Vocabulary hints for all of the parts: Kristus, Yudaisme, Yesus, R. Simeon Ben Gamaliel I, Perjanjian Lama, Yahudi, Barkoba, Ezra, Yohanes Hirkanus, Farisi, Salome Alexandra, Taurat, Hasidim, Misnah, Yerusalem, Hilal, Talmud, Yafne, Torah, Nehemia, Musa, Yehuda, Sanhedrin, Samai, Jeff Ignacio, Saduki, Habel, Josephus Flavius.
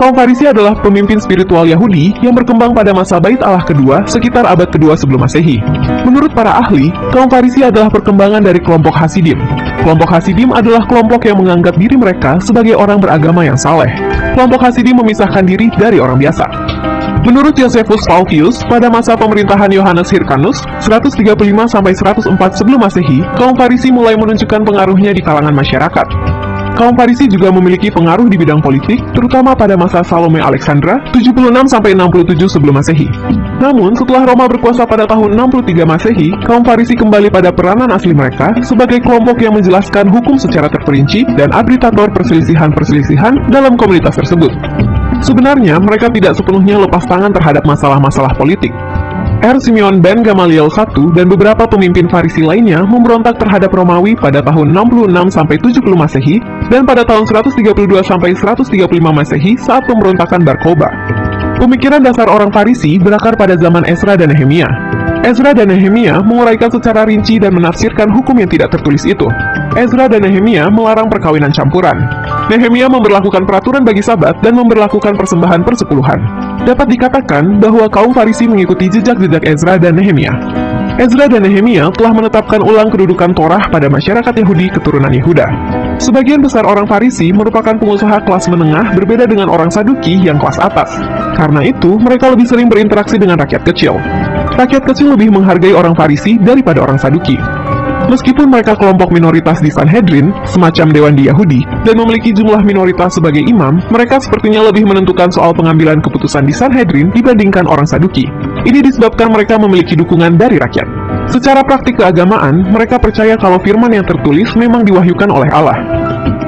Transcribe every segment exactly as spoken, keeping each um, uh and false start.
Kaum Farisi adalah pemimpin spiritual Yahudi yang berkembang pada masa Bait Allah kedua sekitar abad kedua sebelum Masehi. Menurut para ahli, kaum Farisi adalah perkembangan dari kelompok Hasidim. Kelompok Hasidim adalah kelompok yang menganggap diri mereka sebagai orang beragama yang saleh. Kelompok Hasidim memisahkan diri dari orang biasa. Menurut Josephus Flavius, pada masa pemerintahan Yohanes Hirkanus seratus tiga puluh lima sampai seratus empat sebelum Masehi, kaum Farisi mulai menunjukkan pengaruhnya di kalangan masyarakat. Kaum Farisi juga memiliki pengaruh di bidang politik, terutama pada masa Salome Alexandra tujuh puluh enam sampai enam puluh tujuh sebelum Masehi. Namun, setelah Roma berkuasa pada tahun enam puluh tiga Masehi, kaum Farisi kembali pada peranan asli mereka sebagai kelompok yang menjelaskan hukum secara terperinci dan arbitrator perselisihan-perselisihan dalam komunitas tersebut. Sebenarnya, mereka tidak sepenuhnya lepas tangan terhadap masalah-masalah politik. R. Simeon Ben Gamaliel I dan beberapa pemimpin Farisi lainnya memberontak terhadap Romawi pada tahun enam puluh enam sampai tujuh puluh Masehi dan pada tahun seratus tiga puluh dua sampai seratus tiga puluh lima Masehi saat pemberontakan Barkoba. Pemikiran dasar orang Farisi berakar pada zaman Ezra dan Nehemia. Ezra dan Nehemia menguraikan secara rinci dan menafsirkan hukum yang tidak tertulis itu. Ezra dan Nehemia melarang perkawinan campuran. Nehemia memberlakukan peraturan bagi Sabat dan memberlakukan persembahan persepuluhan. Dapat dikatakan bahwa kaum Farisi mengikuti jejak-jejak Ezra dan Nehemia. Ezra dan Nehemia telah menetapkan ulang kedudukan Torah pada masyarakat Yahudi keturunan Yehuda. Sebagian besar orang Farisi merupakan pengusaha kelas menengah berbeda dengan orang Saduki yang kelas atas. Karena itu, mereka lebih sering berinteraksi dengan rakyat kecil. Rakyat kecil lebih menghargai orang Farisi daripada orang Saduki. Meskipun mereka kelompok minoritas di Sanhedrin, semacam Dewan di Yahudi, dan memiliki jumlah minoritas sebagai imam, mereka sepertinya lebih menentukan soal pengambilan keputusan di Sanhedrin dibandingkan orang Saduki. Ini disebabkan mereka memiliki dukungan dari rakyat. Secara praktik keagamaan, mereka percaya kalau firman yang tertulis memang diwahyukan oleh Allah.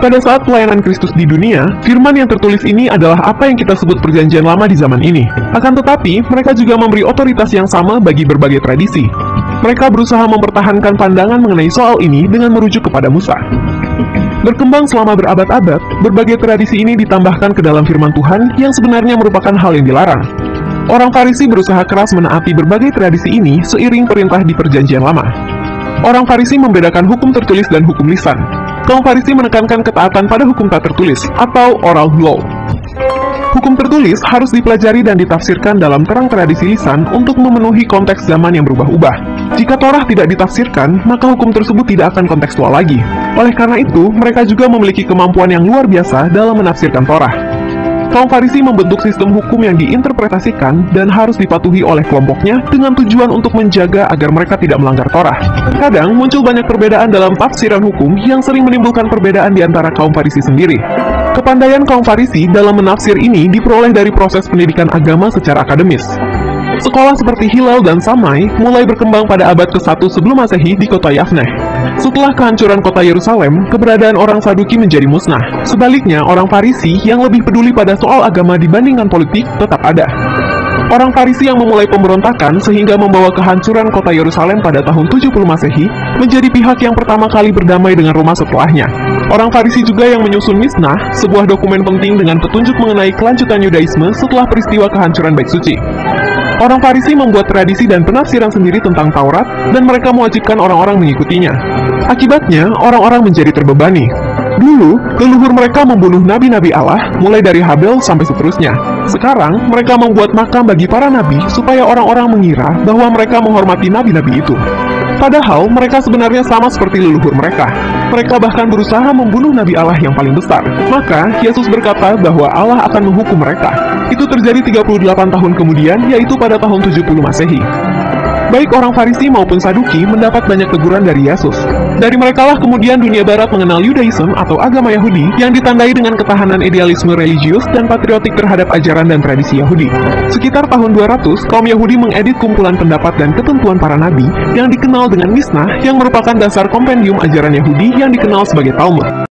Pada saat pelayanan Kristus di dunia, firman yang tertulis ini adalah apa yang kita sebut Perjanjian Lama di zaman ini. Akan tetapi, mereka juga memberi otoritas yang sama bagi berbagai tradisi. Mereka berusaha mempertahankan pandangan mengenai soal ini dengan merujuk kepada Musa. Berkembang selama berabad-abad, berbagai tradisi ini ditambahkan ke dalam firman Tuhan yang sebenarnya merupakan hal yang dilarang. Orang Farisi berusaha keras menaati berbagai tradisi ini seiring perintah di Perjanjian Lama. Orang Farisi membedakan hukum tertulis dan hukum lisan. Kaum Farisi menekankan ketaatan pada hukum tak tertulis atau oral law. Hukum tertulis harus dipelajari dan ditafsirkan dalam terang tradisi lisan untuk memenuhi konteks zaman yang berubah-ubah. Jika Torah tidak ditafsirkan, maka hukum tersebut tidak akan kontekstual lagi. Oleh karena itu, mereka juga memiliki kemampuan yang luar biasa dalam menafsirkan Torah. Kaum Farisi membentuk sistem hukum yang diinterpretasikan dan harus dipatuhi oleh kelompoknya dengan tujuan untuk menjaga agar mereka tidak melanggar Torah. Kadang muncul banyak perbedaan dalam tafsiran hukum yang sering menimbulkan perbedaan di antara kaum Farisi sendiri. Kepandaian kaum Farisi dalam menafsir ini diperoleh dari proses pendidikan agama secara akademis. Sekolah seperti Hilal dan Samai mulai berkembang pada abad kesatu sebelum Masehi di kota Yafne. Setelah kehancuran kota Yerusalem, keberadaan orang Saduki menjadi musnah. Sebaliknya, orang Farisi yang lebih peduli pada soal agama dibandingkan politik tetap ada. Orang Farisi yang memulai pemberontakan sehingga membawa kehancuran kota Yerusalem pada tahun tujuh puluh Masehi menjadi pihak yang pertama kali berdamai dengan Roma setelahnya. Orang Farisi juga yang menyusun Misnah, sebuah dokumen penting dengan petunjuk mengenai kelanjutan Yudaisme setelah peristiwa kehancuran Bait Suci. Orang Farisi membuat tradisi dan penafsiran sendiri tentang Taurat, dan mereka mewajibkan orang-orang mengikutinya. Akibatnya, orang-orang menjadi terbebani. Dulu, leluhur mereka membunuh nabi-nabi Allah, mulai dari Habel sampai seterusnya. Sekarang, mereka membuat makam bagi para nabi supaya orang-orang mengira bahwa mereka menghormati nabi-nabi itu. Padahal, mereka sebenarnya sama seperti leluhur mereka. Mereka bahkan berusaha membunuh nabi Allah yang paling besar. Maka, Yesus berkata bahwa Allah akan menghukum mereka. Itu terjadi tiga puluh delapan tahun kemudian, yaitu pada tahun tujuh puluh Masehi. Baik orang Farisi maupun Saduki mendapat banyak teguran dari Yesus. Dari merekalah kemudian dunia barat mengenal Yudaisme atau agama Yahudi yang ditandai dengan ketahanan idealisme religius dan patriotik terhadap ajaran dan tradisi Yahudi. Sekitar tahun dua ratus, kaum Yahudi mengedit kumpulan pendapat dan ketentuan para nabi yang dikenal dengan Misnah yang merupakan dasar kompendium ajaran Yahudi yang dikenal sebagai Talmud.